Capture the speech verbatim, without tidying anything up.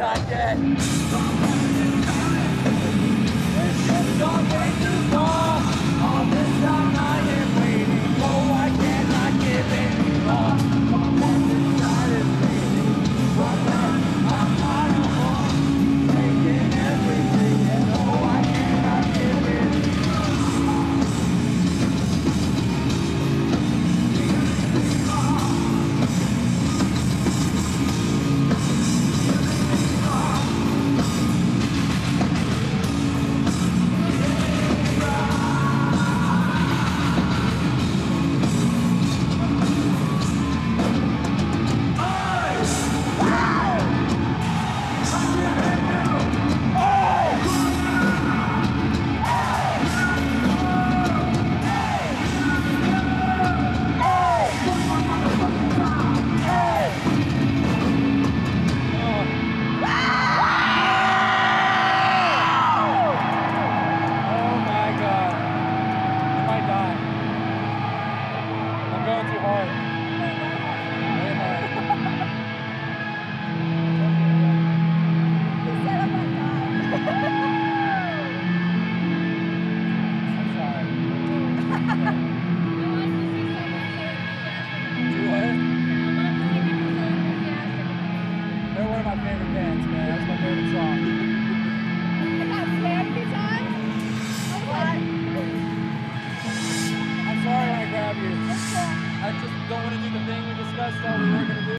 I just don't want to do the thing we discussed that we were going to do.